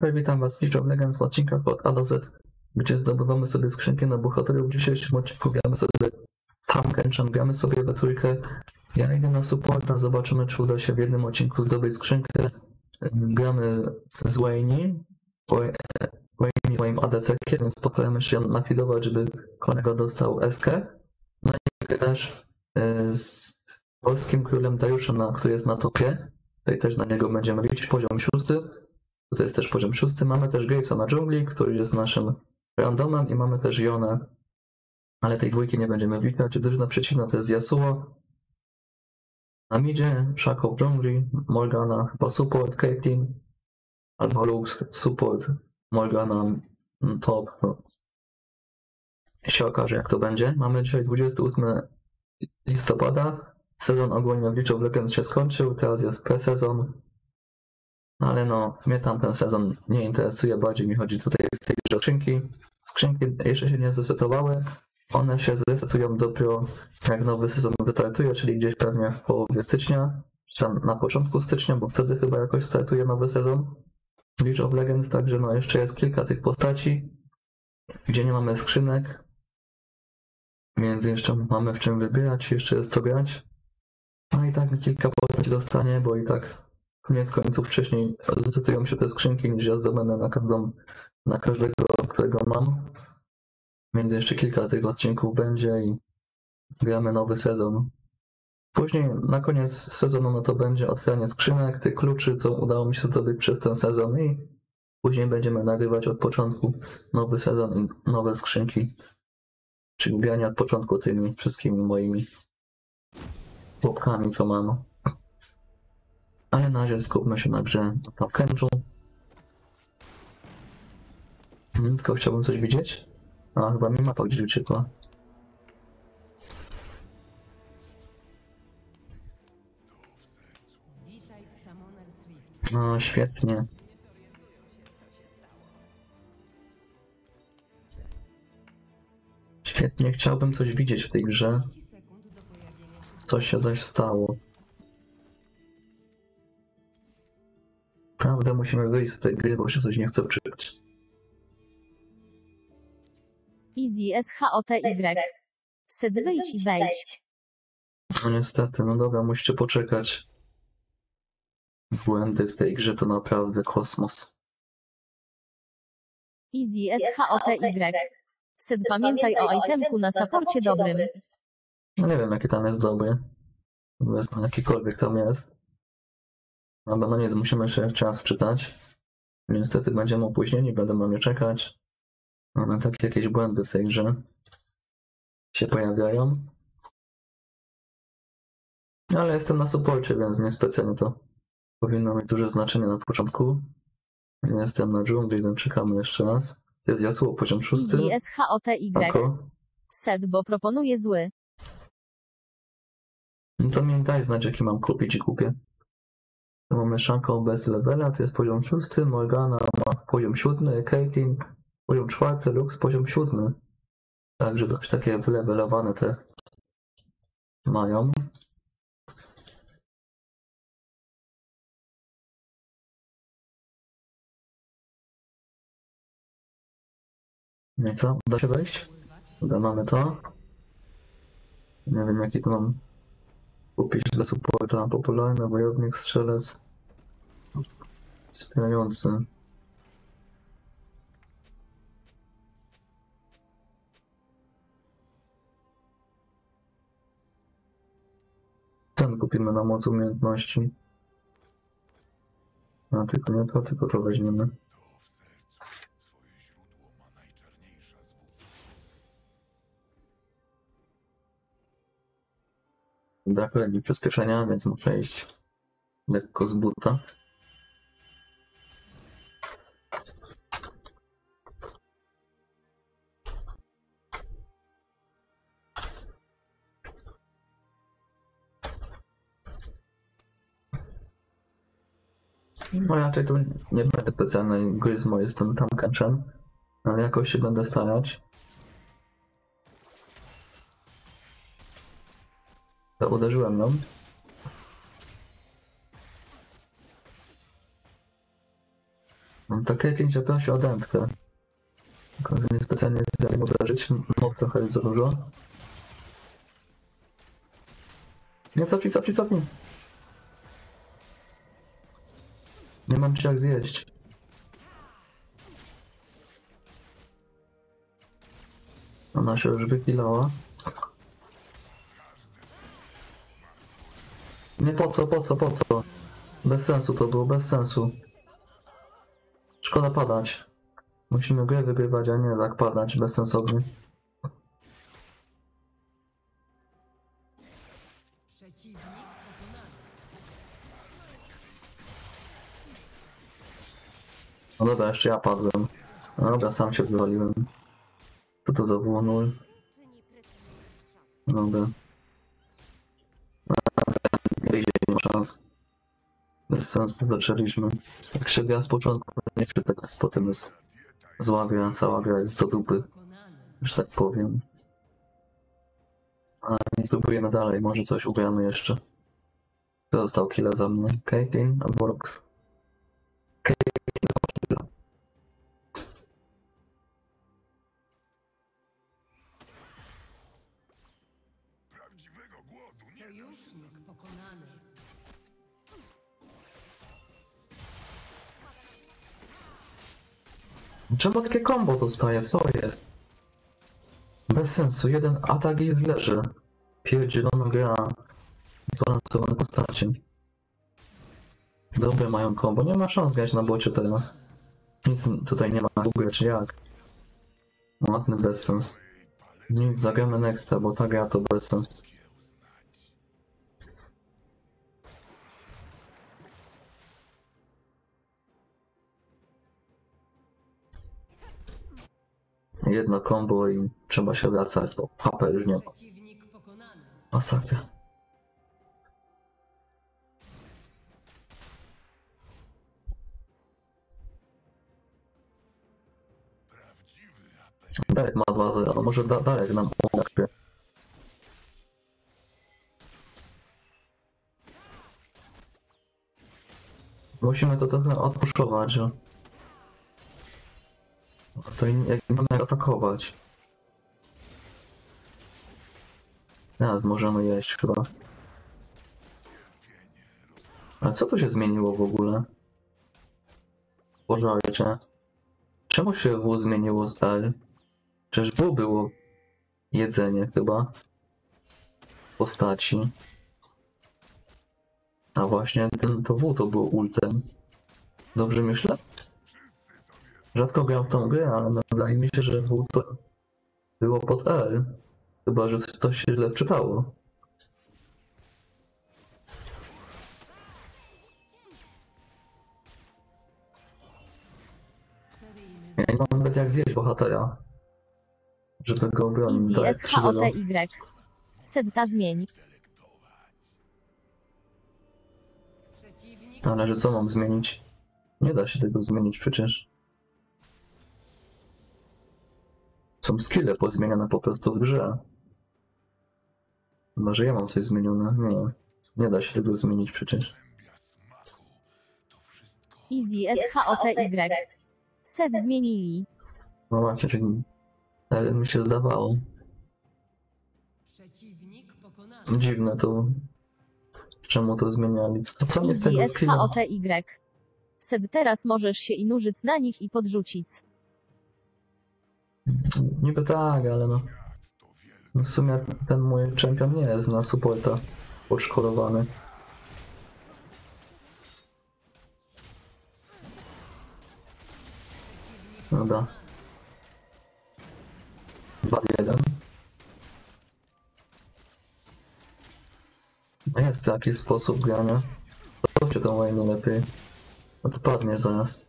Witam Was w League of Legends w odcinkach od A do Z, gdzie zdobywamy sobie skrzynkę na bohaterów. W dzisiejszym odcinku gramy sobie Tahm Kenchem, gramy sobie we trójkę. Ja idę na supporta, zobaczymy czy uda się w jednym odcinku zdobyć skrzynkę. Gramy z Wayne'em, moim ADC-kiem, więc postaramy się nafidować, żeby kolega dostał S-kę. No i też z polskim królem Dariuszem, który jest na topie. Tutaj też na niego będziemy liczyć poziom 6. Tutaj jest też poziom 6. Mamy też Gravesa na dżungli, który jest naszym randomem, i mamy też Yonę. Ale tej dwójki nie będziemy witać. Drużyna przeciwna to jest Yasuo na midzie, Shaco w dżungli, Morgana chyba support, Caitlyn albo Lux support, Morgana top. Się okaże jak to będzie. Mamy dzisiaj 28 listopada. Sezon ogólnie w League of Legends się skończył, teraz jest pre-sezon. Ale no, mnie tam ten sezon nie interesuje, bardziej mi chodzi tutaj w tej grze skrzynki. Skrzynki jeszcze się nie zresetowały, one się zresetują dopiero jak nowy sezon wystartuje, czyli gdzieś pewnie w połowie stycznia, czy tam na początku stycznia, bo wtedy chyba jakoś startuje nowy sezon w League of Legends, także no jeszcze jest kilka tych postaci, gdzie nie mamy skrzynek, więc jeszcze mamy w czym wybierać, jeszcze jest co grać. No i tak mi kilka postać zostanie, bo i tak koniec końców wcześniej zdecydują się te skrzynki, niż ja zdobędę na każdego, którego mam. Więc jeszcze kilka tych odcinków będzie i gramy nowy sezon. Później na koniec sezonu no to będzie otwieranie skrzynek, tych kluczy, co udało mi się zdobyć przez ten sezon, i później będziemy nagrywać od początku nowy sezon i nowe skrzynki. Czyli granie od początku tymi wszystkimi moimi łopkami, co mam. Ale na razie skupmy się na grze Tahm Kenchu. Tylko chciałbym coś widzieć. A chyba mi mapa gdzieś uciekła. No świetnie. Świetnie, chciałbym coś widzieć w tej grze. Co się zaś stało? Prawda, musimy wyjść z tej gry, bo się coś nie chce wczytać. Easy SHOTY. Sed wyjdź i wejdź. No niestety, no dobra, musicie poczekać. Błędy w tej grze to naprawdę kosmos. Easy SHOTY. Sed pamiętaj o itemku na saporcie dobrym. No nie wiem jaki tam jest dobry. Wezmę jakikolwiek tam jest. No nic, musimy się jeszcze raz wczytać. Niestety będziemy opóźnieni, będę mnie czekać. Mamy takie jakieś błędy w tej grze. Się pojawiają. Ale jestem na supporcie, więc niespecjalnie to powinno mieć duże znaczenie na początku. Nie jestem na dżungli, więc czekamy jeszcze raz. Jest Yasuo, poziom 6. SHOTY. Set, bo proponuję zły. No to mi daj znać jaki mam kupić i kupię. Mamy Shaco bez levela, to jest poziom 6, Morgana ma poziom 7, Caitlyn poziom 4, Lux poziom 7. Także dość takie wylevelowane te mają. No i co? Uda się wejść? Uda, mamy to. Nie wiem jaki tu mam kupić dla supporta, popularny wojownik, strzelec, wspierający. Ten kupimy na moc umiejętności. A tylko nie to, tylko to weźmiemy. Brakuje mi przyspieszenia, więc muszę iść lekko z buta. No raczej tu nie będę specjalnej gry z mojej strony Tahm Kenchem, ale jakoś się będę starać. To uderzyłem ją. No to Caitlyn się prosi o dętkę. Tylko że nie specjalnie zdali mu uderzyć, mógł trochę za dużo. Nie, cofnij, cofnij, cofnij! Nie mam ci jak zjeść. Ona się już wypilała. Nie, po co, po co, po co? Bez sensu to było, bez sensu. Szkoda padać. Musimy grę wygrywać, a nie tak padać bezsensownie. No dobra, jeszcze ja padłem. No dobra, sam się wywaliłem. Co to za było 0? Dobra. Nie ma szans. Bez sensu zaczęliśmy. Jak się gra z początku, nie się tak potem jest zła gra, cała gra jest do dupy. Już tak powiem. Ale nie spróbujemy dalej, może coś ugramy jeszcze. Kto został killa za mną? Caitlyn albo Lux? Czemu takie combo dostaje? Co jest? Bez sensu, jeden atak i leży. Pierdzielona gra. Zbalansowane postacie. Dobre mają combo, nie ma szans grać na bocie teraz. Nic tutaj nie ma na górę, czy jak? Ładny bezsens. Nic, zagramy nexta, bo ta gra to bezsens. Jedno kombo i trzeba się wracać, bo papę już nie ma. Masakra. Darek ma 2-0, no może Darek nam uda. Musimy to trochę odpuszczować, że... To jak nie mamy atakować. Teraz możemy jeść chyba. A co tu się zmieniło w ogóle? Boże ojcze. Czemu się W zmieniło z L? Przecież W było jedzenie chyba. Postaci. A właśnie to W to było ultem. Dobrze myślę? Rzadko grałem w tą grę, ale wydaje mi się, że było pod L. Chyba, że coś się źle wczytało. Ja nie mam nawet jak zjeść bohatera, żeby go obronić. To jest 3-0. Senta zmieni. Ale że co mam zmienić? Nie da się tego zmienić przecież. Są skille pozmieniane po prostu w grze. Chyba, że ja mam coś zmienione. Nie, nie da się tego zmienić przecież. Easy, S-ka. Set zmienili. No właśnie, czyli... mi się zdawało. Dziwne to... Czemu to zmieniali? Co mi z tego skilla? Set teraz możesz się i nużyć na nich i podrzucić. Niby tak, ale no. W sumie ten mój champion nie jest na supporta odszkodowany. No da. 2-1. Jest jakiś sposób grania. Zostawcie tą Wayne lepiej. No to padnie zaraz.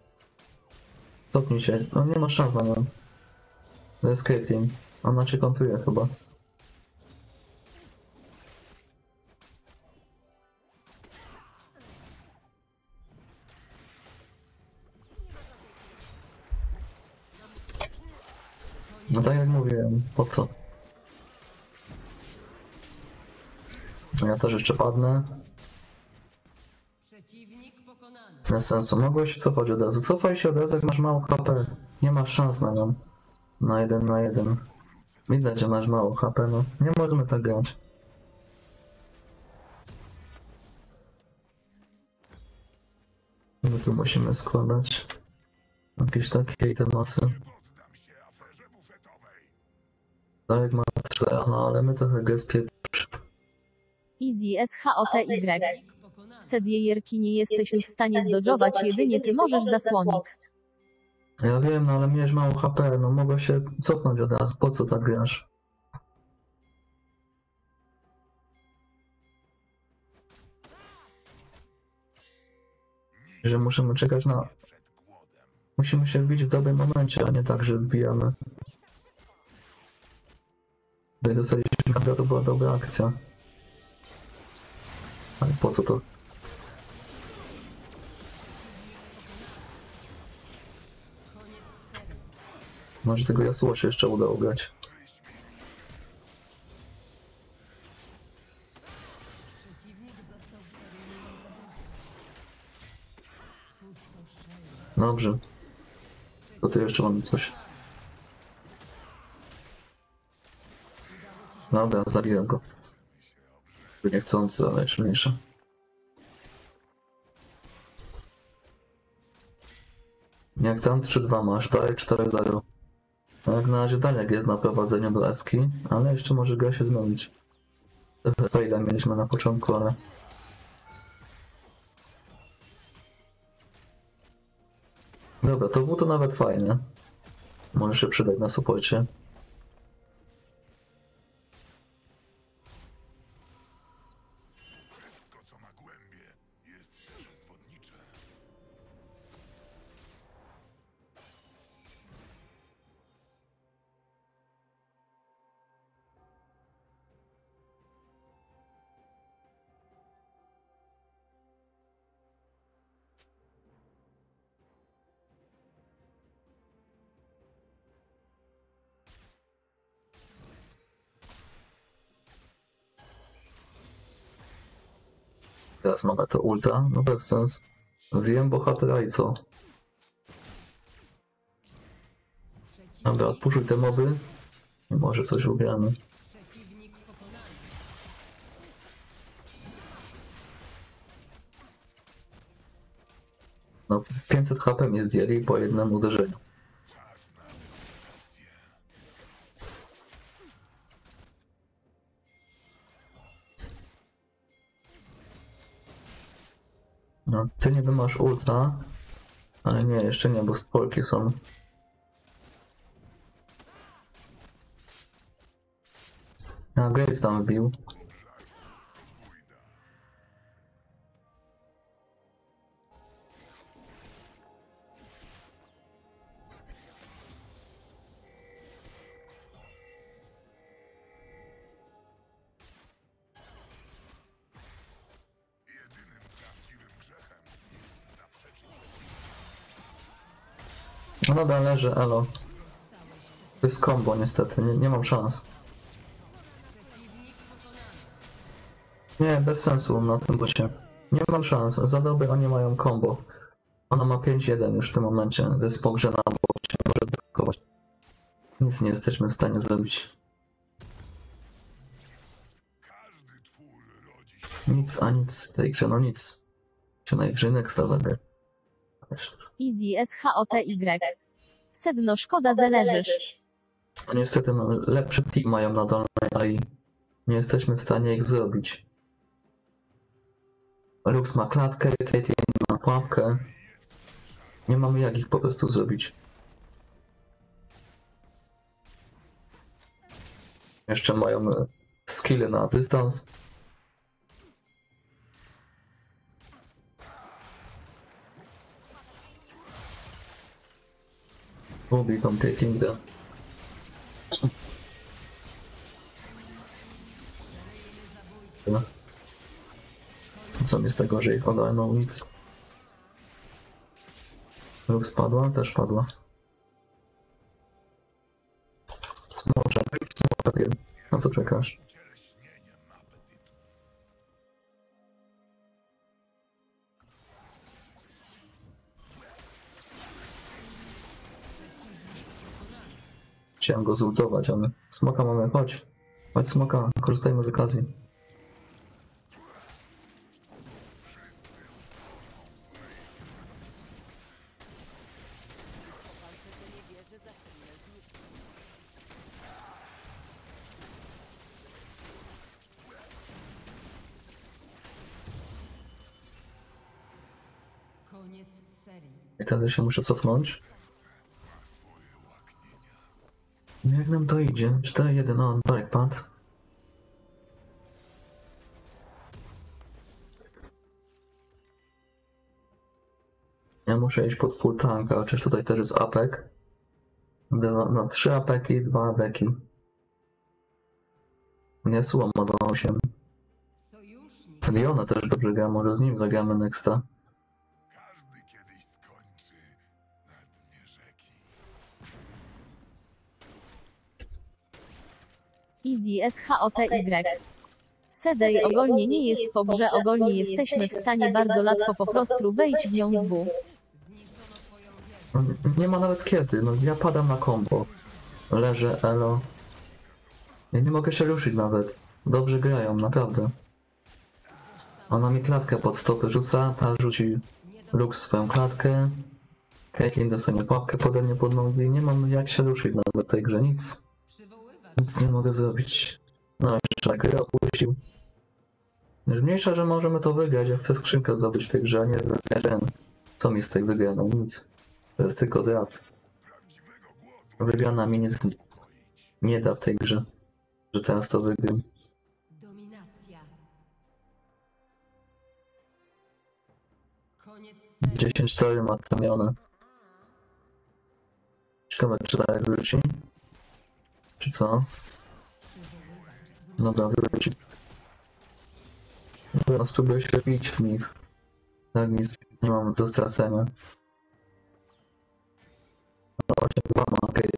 Stopnij się. No nie ma szans na nią. To jest Caitlyn. Ona cię kontruje chyba. No tak jak mówiłem, po co? Ja też jeszcze padnę. Przeciwnik pokonany. Bez sensu, mogłeś się cofać od razu. Cofaj się od razu, jak masz mało HP. Nie masz szans na nią. Na jeden na jeden. Widać, że masz mało HP, no. Nie możemy tak grać. My tu musimy składać jakieś takie temasy. Darek ma 3, no ale my trochę grę spieprzy. Easy SHOTY. Sediejerki nie jesteś w stanie zdodżować, jedynie ty możesz zasłonik. Ja wiem, no ale miałeś mało HP, no mogę się cofnąć od razu, po co tak grasz? Że musimy czekać na... Musimy się wbić w dobrym momencie, a nie tak, że wbijamy. Gdy dostaliśmy nagrodę, to była dobra akcja. Ale po co to? Może tego Yasuo się jeszcze uda ugrać. Dobrze. To tu jeszcze mamy coś. Dobra, zabiłem go. Niechcący, ale jeszcze mniejsza. Jak tam 3-2 masz, tak? 4-0. Jak na razie Dariusz jest na prowadzeniu do S-ki, ale jeszcze może gra się zmienić. Trochę fejla mieliśmy na początku, ale... Dobra, to W to nawet fajnie. Może się przydać na supporcie. Teraz mamy to ulta, no bez sens. Zjem bohatera i co? Dobra, odpuszczuj te moby i może coś ugramy. No 500 HP mnie zdjęli po jednym uderzeniu. No, ty niby masz ulta, ale nie, jeszcze nie, bo spolki są. A Graves tam wbił. No dobra, leży, elo. To jest combo niestety, nie mam szans. Nie, bez sensu na tym bocie. Nie mam szans, za dobry oni mają combo. Ona ma 5-1 już w tym momencie, to jest po grze na bocie, może blokować. Nic nie jesteśmy w stanie zrobić. Nic a nic w tej grze, no nic. Się najwyżej Nexta zagra. Easy SHOTY. Sedno szkoda, zależysz. Niestety no, lepszy team mają na dolnej i nie jesteśmy w stanie ich zrobić. Lux ma klatkę, Caitlyn ma pułapkę. Nie mamy jak ich po prostu zrobić. Jeszcze mają skille na dystans. Ubi Caitlyn. Co mi z tego, że ich oddają? Nic. Lux padła? Też padła. Smoczek. Na co czekasz? Chciałem go zultować, ale smoka mamy, chodź. Chodź smoka, korzystajmy z okazji. I teraz się muszę cofnąć. Jak nam to idzie? 4-1, on Darek padł. Ja muszę iść pod full tanka, chociaż tutaj też jest apek. Na 3 apeki i 2 deki. Nie słucham od 8. Yona też dobrze gra, może z nim zagramy nexta. Easy SHOTY. Sedej ogólnie nie jest po grze, ogólnie jesteśmy w stanie bardzo łatwo po prostu wejść w nią z W. Nie ma nawet kiedy, no ja padam na kombo. Leżę, elo. Ja nie mogę się ruszyć nawet. Dobrze grają, naprawdę. Ona mi klatkę pod stopy rzuca, ta rzuci Lux swoją klatkę. Caitlyn dostanie papkę pode mnie pod nogi. Nie mam jak się ruszyć nawet w tej grze, nic. Nic nie mogę zrobić. No jeszcze tak, ja opuścił. Mniejsza, że możemy to wygrać, ja chcę skrzynkę zdobyć w tej grze, a nie ten. Co mi z tej wygrana? Nic. To jest tylko draft. Wygrana mi nic nie da w tej grze, że teraz to wygram. Dominacja. 10-4 ma tanione. Ciekawe, czy dalej wróci. Czy co? Dobra, wróci. Dobra, spróbuję się bić w nich. Tak, nic nie mam do stracenia. Właśnie byłam, okej.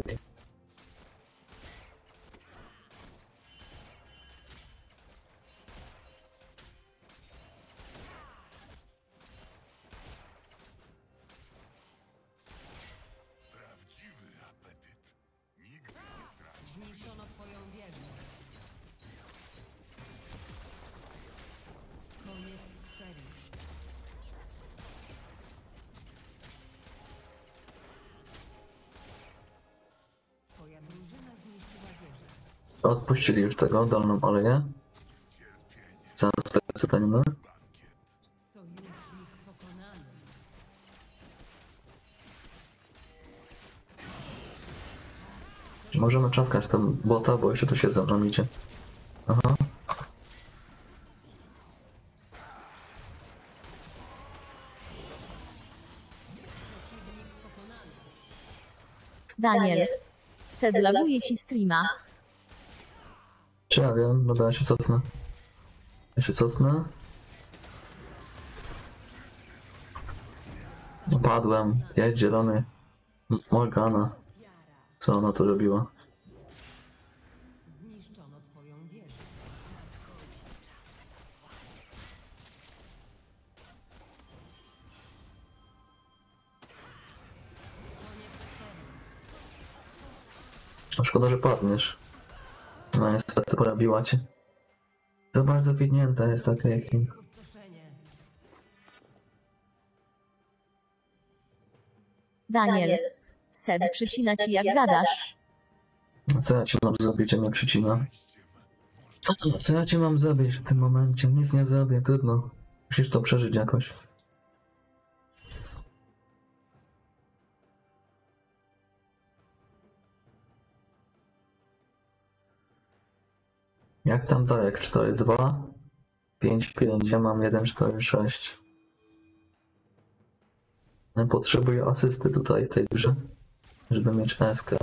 Odpuścili już tego dolną aleję. Zaraz przeczytajmy. Możemy czaskać tam bota, bo jeszcze tu się za mną idzie. Aha. Daniel, sedlaguje ci streama. Czy ja wiem, no ja się cofnę. Ja się cofnę. Upadłem, jaj zielony. Morgana. Co ona to robiła? Zniszczono twoją wieżę. Szkoda, że padniesz. No niestety porabiła cię. Za bardzo widnięta jest ta Caitlyn. Daniel, Sed przycina ci jak gadasz. Co ja ci mam zrobić, a nie przycina? Co ja ci mam zrobić w tym momencie? Nic nie zrobię, trudno. Musisz to przeżyć jakoś. Jak tam Darek? 4-2, 5-5, ja mam 1-4-6. Potrzebuję asysty tutaj tej grze, żeby mieć S-kę.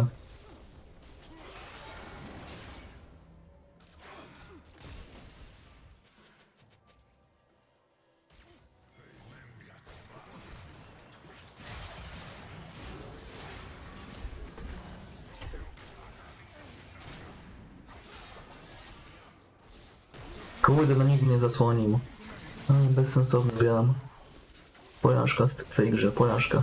Kurde, no nikt nie zasłonił. Bezsensowny gram. Porażka w tej grze, porażka.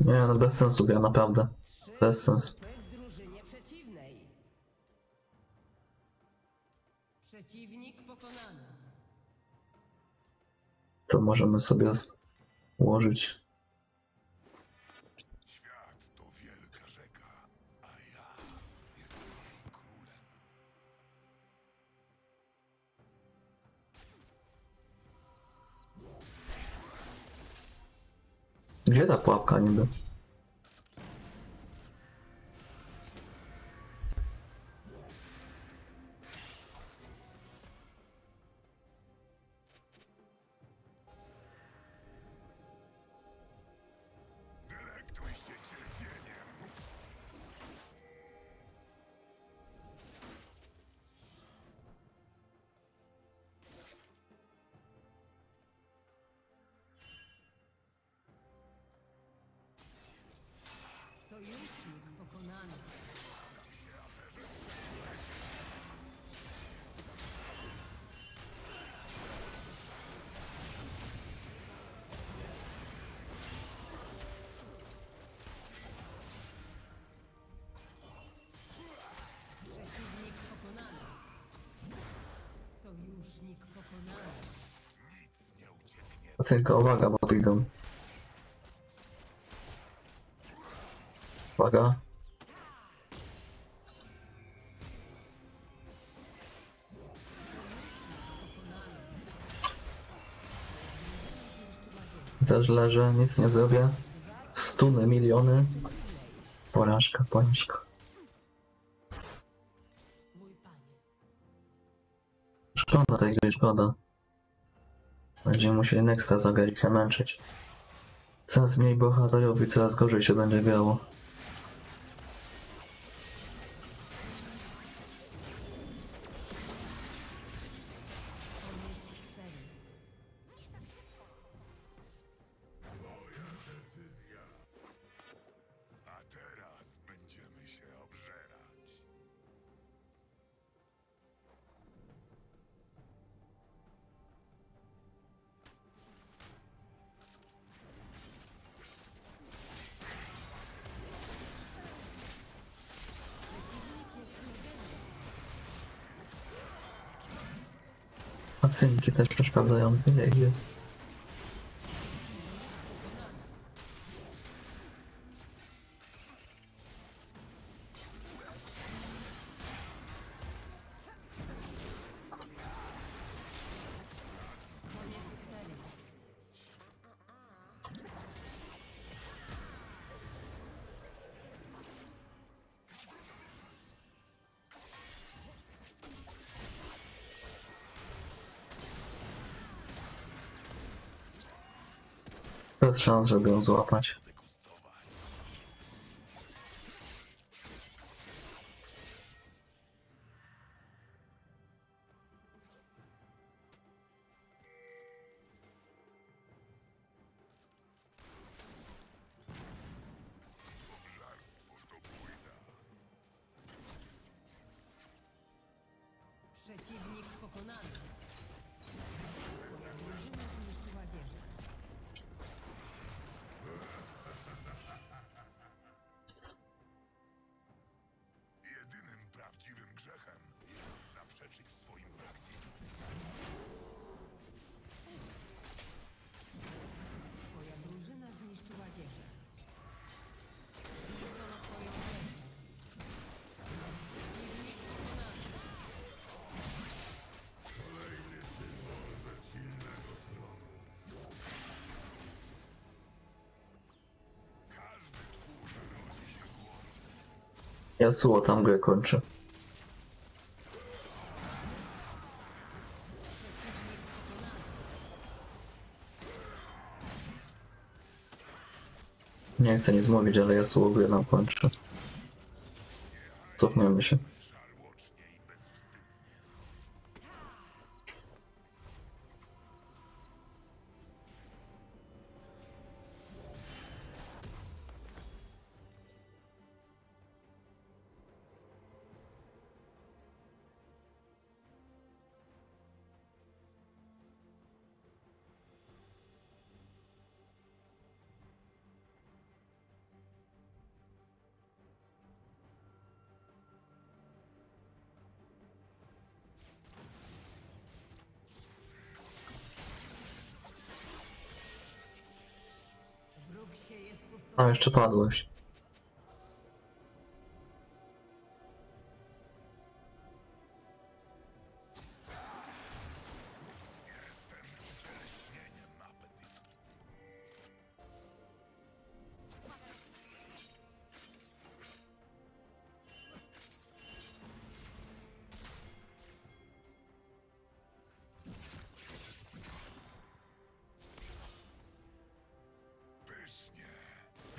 Nie, no bez sensu gra, naprawdę. Bez sensu. To możemy sobie ułożyć. Świat to wielka rzeka, a ja jestem jej królem. Gdzie ta pułapka niby? Tylko uwaga, bo tu idą. Uwaga. Też leżę, nic nie zrobię. Stuny, miliony. Porażka, porażka. Szkoda tej gry, szkoda. Będziemy musieli nexta zagrać i się męczyć. Coraz mniej bohaterowi, coraz gorzej się będzie grało. Synki też przeszkadzają, ile ich jest. Bez szans, żeby ją złapać. Przeciwnik pokonany. Yasuo tam grę kończy. Nie chcę nic mówić, ale Yasuo grę nam kończy. Cofniemy się. A, jeszcze padłeś.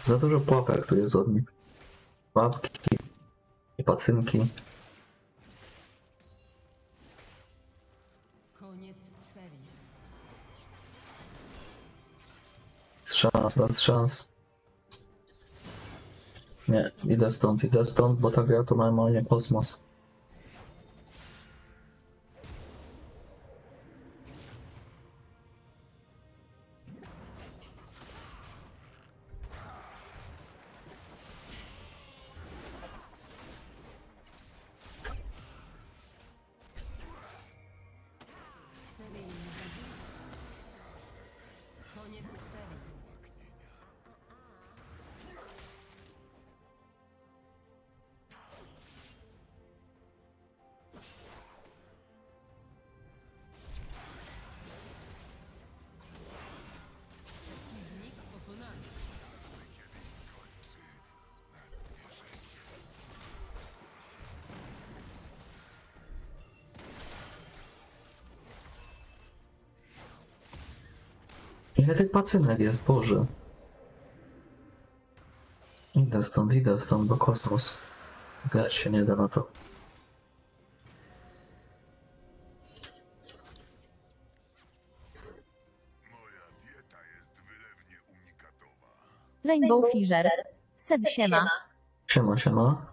Za dużo pułapek tu jest od nich. Pułapki i pacynki. Bez szans. Nie, idę stąd, bo ta gra to normalnie kosmos. Ile tych pacynek jest, Boże. Idę stąd, bo kosmos. Grać się nie da na to. Moja dieta jest wylewnie unikatowa. Rainbow Fisher. Sed siema. Siema.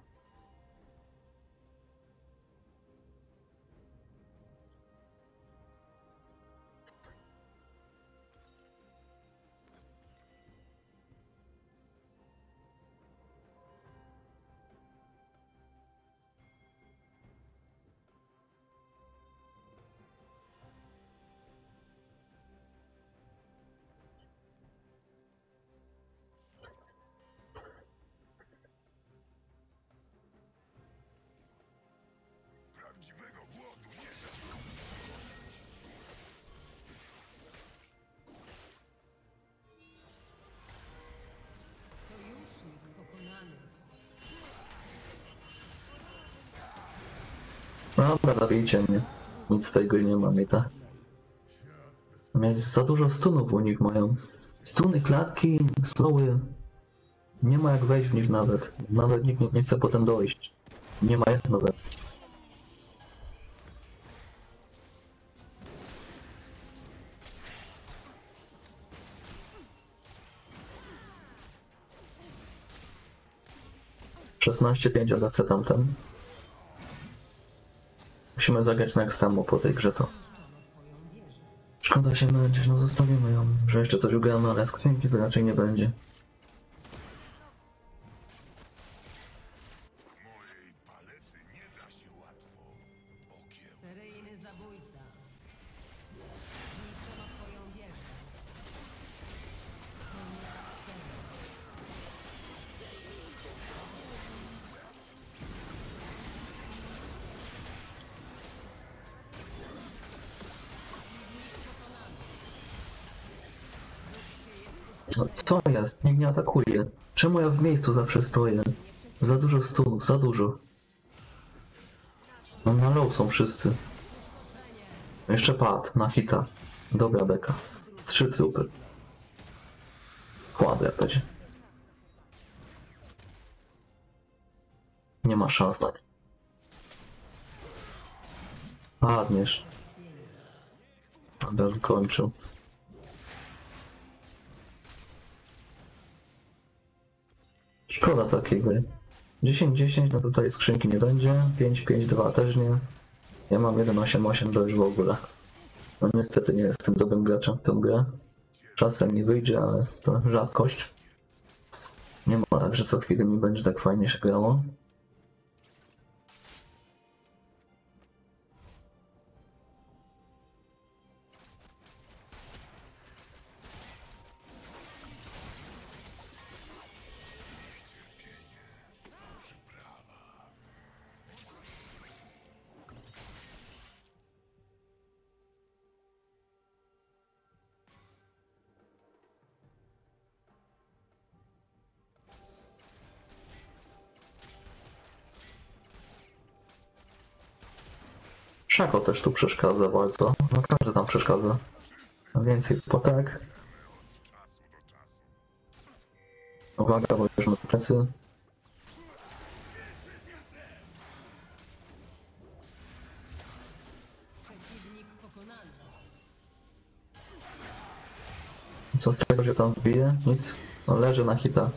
Dobra, zabijcie mnie. Nic z tej gry nie mam i tak. Natomiast za dużo stunów u nich mają. Stuny, klatki, slowy. Nie ma jak wejść w nich nawet. Nawet nikt nie chce potem dojść. Nie ma jak nawet. ADC tamten. Musimy zagrać next temu po tej grze to. Szkoda się męczyć, no zostawimy ją, że jeszcze coś ugramy, ale skrzynki to raczej nie będzie. Mojej palety nie da się łatwo okiełznać. Seryjny zabójca. Nikt ma twoją wieżę. Co jest? Nikt nie atakuje. Czemu ja w miejscu zawsze stoję? Za dużo stunów, za dużo. No na low są wszyscy. Jeszcze pad na hita. Dobra beka. 3 trupy. Kładę jakaś. Nie ma szans na nie. Padniesz. Abel kończył. Szkoda takiej gry. 10-10, no tutaj skrzynki nie będzie, 5-5-2 też nie. Ja mam 1-8-8 dość w ogóle. No niestety nie jestem dobrym graczem w tę grę. Czasem mi wyjdzie, ale to rzadkość. Nie ma tak, że co chwilę mi będzie tak fajnie się grało. Shaco też tu przeszkadza bardzo. No każdy tam przeszkadza. Więcej potek. Uwaga, bo już mamy plecy. Co z tego, że tam wbije? Nic. No leży na hita.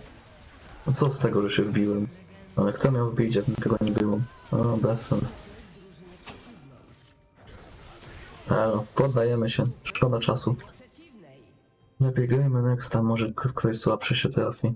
No co z tego, że się wbiłem? Ale kto miał wbić, jak nikogo nie było? No bez sens. No, poddajemy się. Szkoda czasu. Lepiej grajmy nexta, może ktoś słabszy się trafi.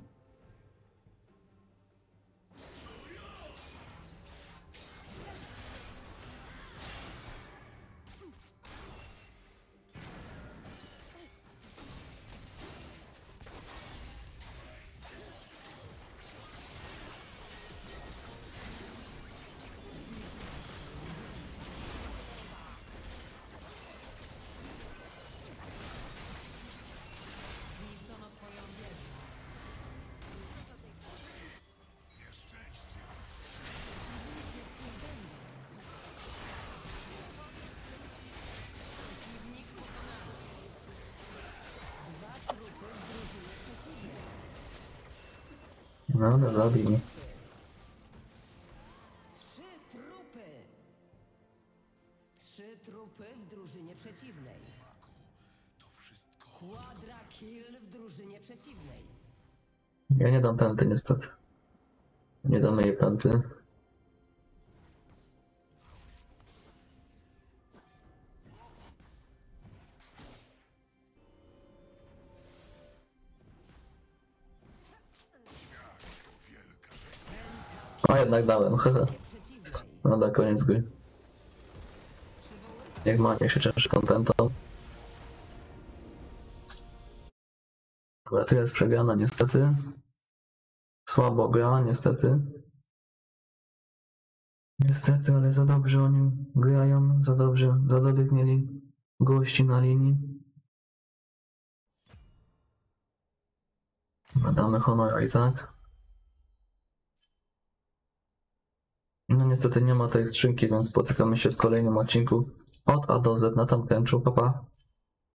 No, no zabij mnie. Trzy trupy w drużynie przeciwnej. Quadra kill w drużynie przeciwnej. Ja nie dam pęty niestety. Nie damy jej pęty. A jednak dałem, haha. No da koniec gry. Niech ma, niech się cieszy tą pętą. Dobra, tu jest przegrana niestety. Słabo gra niestety. Niestety, ale za dobrze oni grają, za dobrze mieli gości na linii. Damy honora i tak. No niestety nie ma tej skrzynki, więc spotykamy się w kolejnym odcinku od A do Z na Tahm Kenchu. Pa, pa.